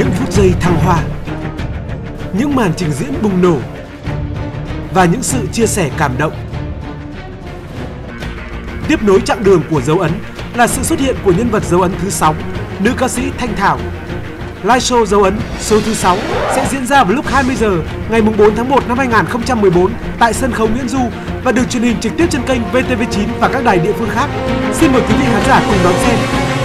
những phút giây thăng hoa, những màn trình diễn bùng nổ và những sự chia sẻ cảm động. Tiếp nối chặng đường của dấu ấn là sự xuất hiện của nhân vật dấu ấn thứ 6, nữ ca sĩ Thanh Thảo. Live show dấu ấn số thứ 6 sẽ diễn ra vào lúc 20 giờ ngày 4 tháng 1 năm 2014 tại sân khấu Nguyễn Du và được truyền hình trực tiếp trên kênh VTV9 và các đài địa phương khác. Xin mời quý vị khán giả cùng đón xem.